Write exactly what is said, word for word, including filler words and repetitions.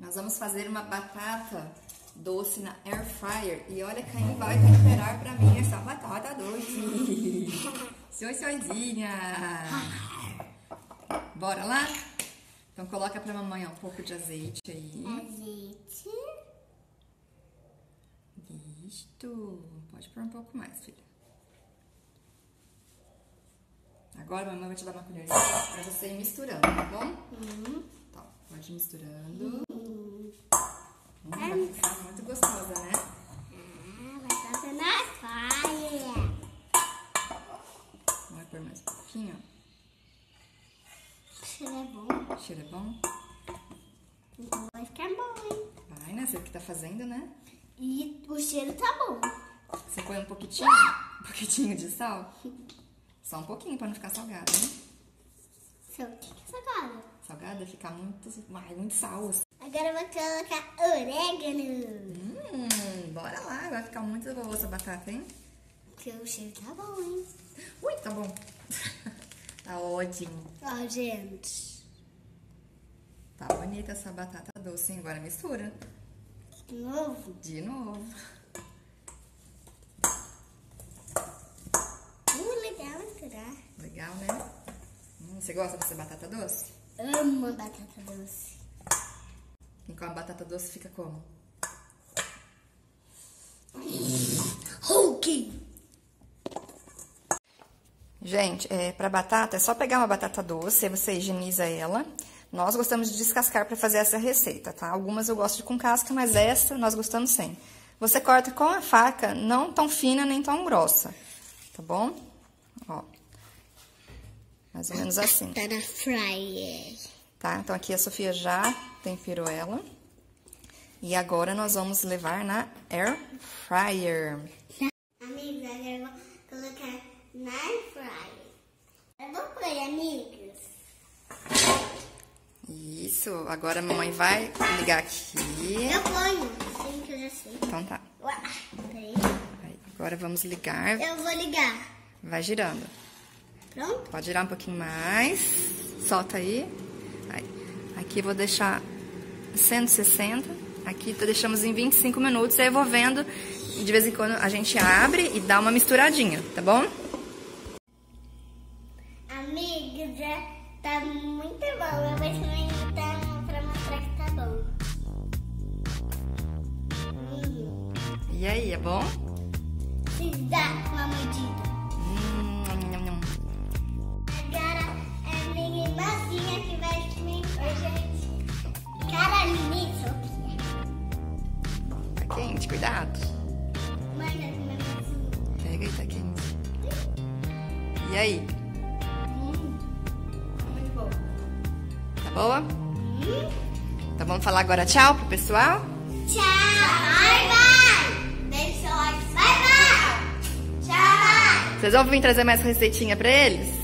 Nós vamos fazer uma batata doce na air fryer. E olha quem vai temperar pra mim essa batata doce. Soi, soizinha. Bora lá? Então coloca pra mamãe um pouco de azeite aí. Azeite. Isto. Pode pôr um pouco mais, filha. Agora a mamãe vai te dar uma colherzinha pra você ir misturando, tá bom? Uhum. Tá, pode ir misturando. Uhum. Hum, vai uhum. ficar muito gostosa, né? Ah, vai ficar na praia. Vai pôr mais um pouquinho. O cheiro é bom. O cheiro é bom? Então vai ficar bom, hein? Vai, né? Você que tá fazendo, né? E o cheiro tá bom. Você põe um pouquitinho, ah! um pouquitinho de sal? Só um pouquinho pra não ficar salgado, né? Só o que é salgado? Salgado é ficar muito, muito sal. Agora eu vou colocar orégano. Hum, bora lá. Vai ficar muito boa essa batata, hein? Porque o cheiro tá bom, hein? Ui, tá bom. Tá ótimo. Ó, gente. Tá bonita essa batata doce, hein? Agora mistura. De novo? De novo. Legal, né? Hum, você gosta dessa batata doce? Amo a batata doce. Quem come batata doce fica como? Hulk! Gente, é, pra batata é só pegar uma batata doce, você higieniza ela. Nós gostamos de descascar pra fazer essa receita, tá? Algumas eu gosto de com casca, mas essa nós gostamos sem. Você corta com a faca, não tão fina nem tão grossa, tá bom? Ó, mais ou menos assim. Tá na fryer. Tá, então aqui a Sofia já temperou ela. E agora nós vamos levar na air fryer. Amigos, agora eu vou colocar na air fryer. Eu vou pôr, amigos. Isso, agora a mamãe vai ligar aqui. Eu ponho, sim, que eu já sei. Então tá. Uau, peraí. Agora vamos ligar. Eu vou ligar. Vai girando. Pronto? Pode girar um pouquinho mais. Solta aí. aí. Aqui eu vou deixar cento e sessenta. Aqui deixamos em vinte e cinco minutos. Aí eu vou vendo. E de vez em quando a gente abre e dá uma misturadinha, tá bom? Amiga, já tá muito bom. Eu vou experimentar pra mostrar que tá bom. Hum. E aí, é bom? Se dá uma mordida. Cuidado. Pega aí, tá quente. E aí? Hum, muito boa. Tá boa? Hum. Então vamos falar agora tchau pro pessoal? Tchau! Bye, bye! Deixa o like. Bye, bye! Tchau! Vocês vão vir trazer mais receitinha pra eles?